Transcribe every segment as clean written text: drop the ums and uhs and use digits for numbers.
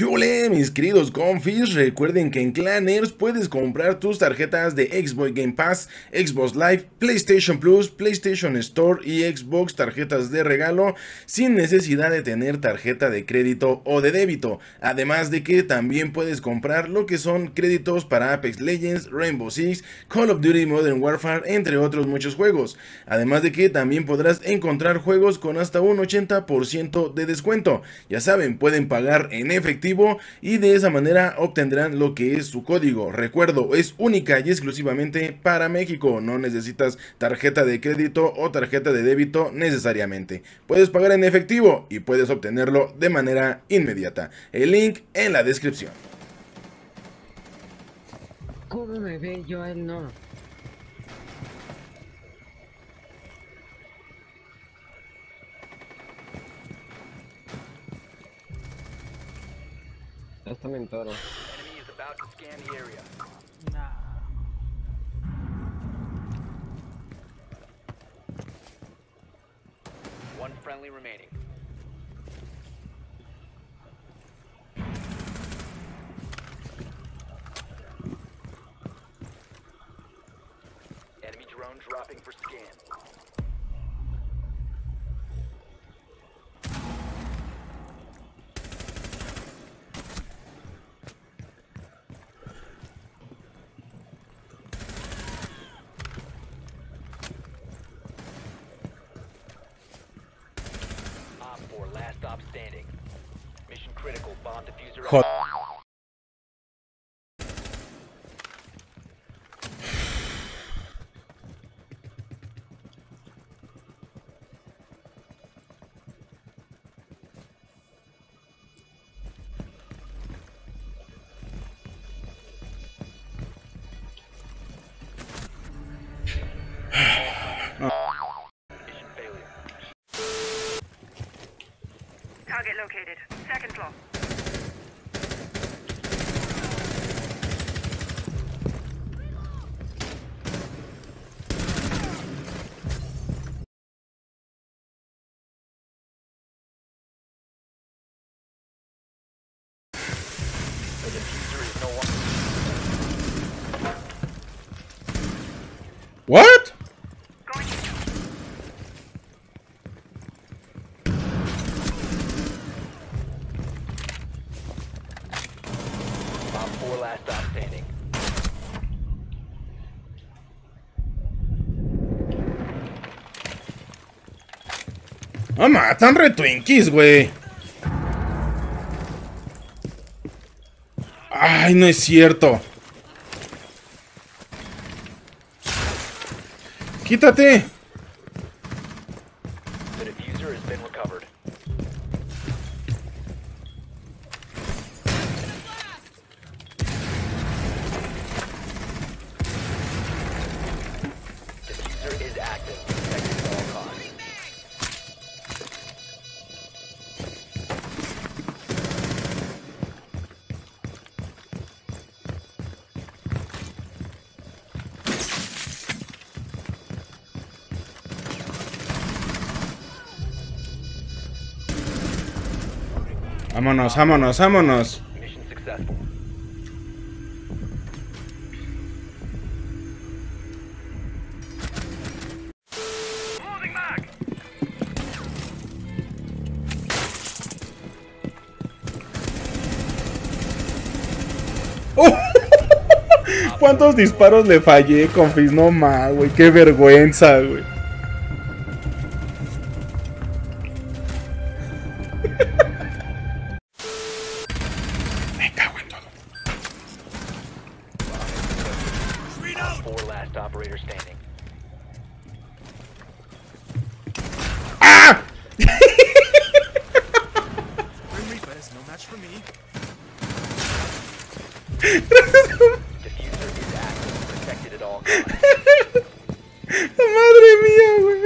¿Qué ole, mis queridos confis? Recuerden que en Clanners puedes comprar tus tarjetas de Xbox Game Pass, Xbox Live, PlayStation Plus, PlayStation Store y Xbox, tarjetas de regalo, sin necesidad de tener tarjeta de crédito o de débito. Además de que también puedes comprar lo que son créditos para Apex Legends, Rainbow Six, Call of Duty Modern Warfare, entre otros muchos juegos. Además de que también podrás encontrar juegos con hasta un 80% de descuento. Ya saben, pueden pagar en efectivo y de esa manera obtendrán lo que es su código. Recuerdo, es única y exclusivamente para México. No necesitas tarjeta de crédito o tarjeta de débito necesariamente. Puedes pagar en efectivo y puedes obtenerlo de manera inmediata. El link en la descripción. ¿Cómo me ve yo el no? Está mentado. Nah. One friendly remaining. Enemy drone dropping for scan. Joder. Target located. Second floor. What? Ah, matan re Twinkies, güey. Ay, no es cierto. ¡Quítate! The diffuser has been recovered. The diffuser is active. Protected at all costs. Vámonos, vámonos, vámonos. ¿Cuántos disparos le fallé, confis? No más, güey, qué vergüenza, güey. ¡Ah! Madre mía, güey.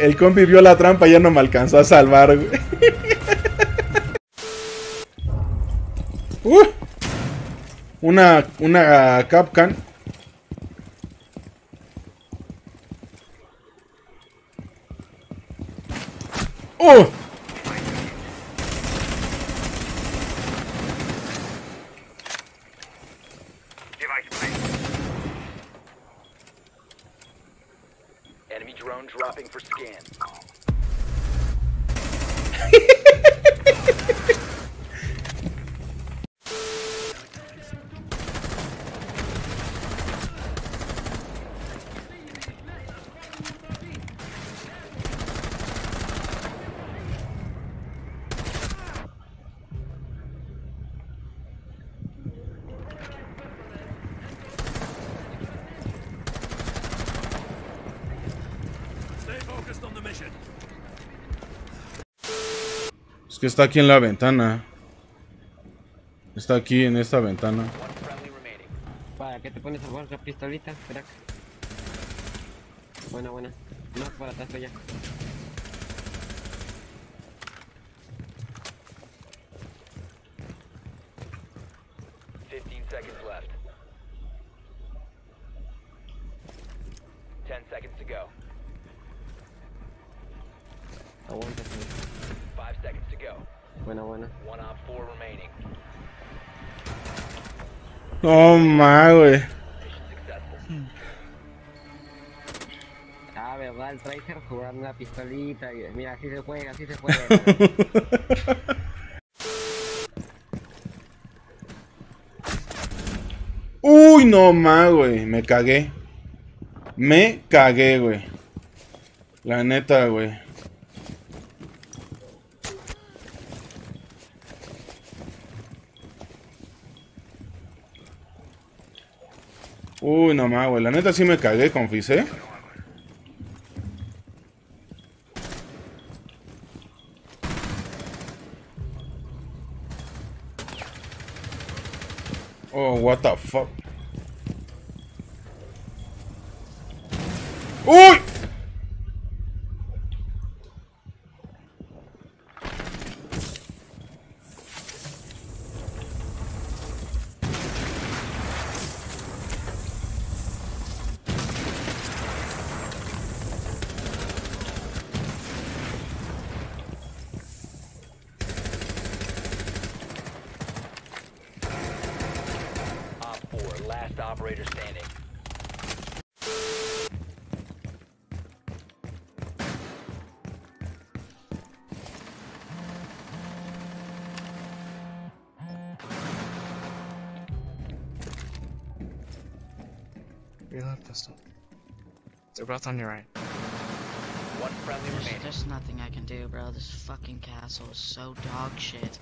El compi vio la trampa y ya no me alcanzó a salvar, güey. Una Kapkan. ¡Oh! Es que está aquí en la ventana. Está aquí en esta ventana. ¿Para qué te pones a jugar la pistolita, crack? Buena, buena. No, para atrás ya. No más, güey. Ah, verdad, el Tracer jugando una pistolita. Mira, así se juega, así se juega. Uy, no más, güey. Me cagué. Me cagué, güey. La neta, güey. Uy, no más, güey. La neta sí me cagué, confisé. Oh, what the fuck. ¡Uy! Reload pistol. They're both on your right. One friendly remaining. There's nothing I can do, bro. This fucking castle is so dog shit.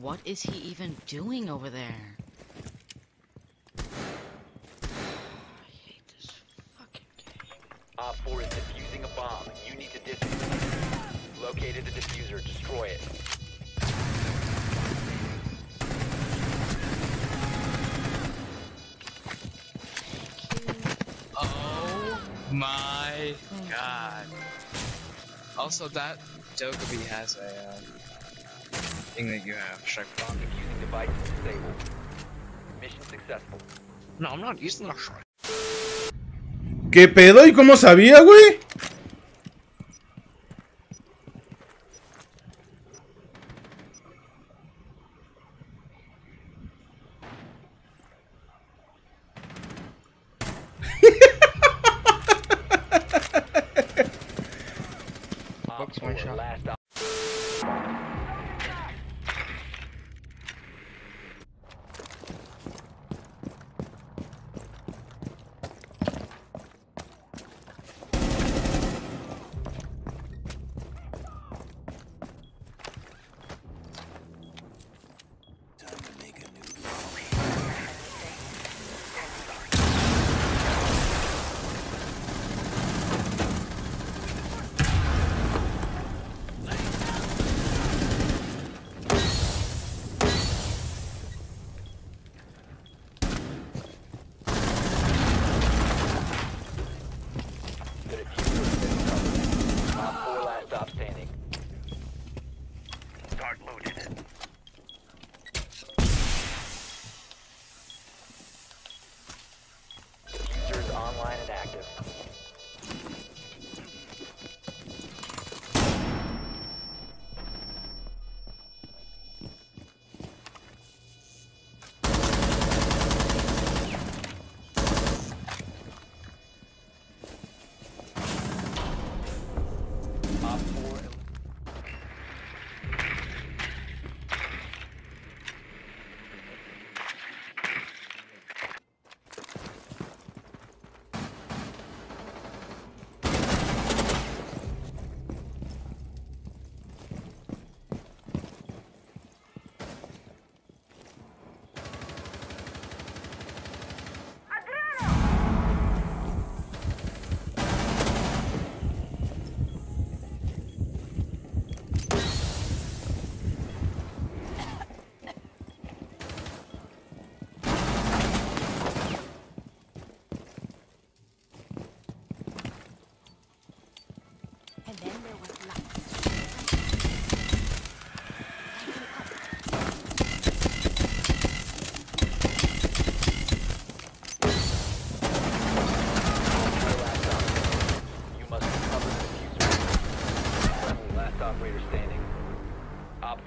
What is he even doing over there? Op 4 is defusing a bomb. You need to defuse it. Located the diffuser. Destroy it. Oh my god. Also, that Dokubi has a thing that you have. Strike bomb defusing device disabled. Mission successful. No, I'm not using that shot. ¿Qué pedo? ¿Y cómo sabía, güey?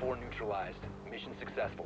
4 neutralized. Mission successful.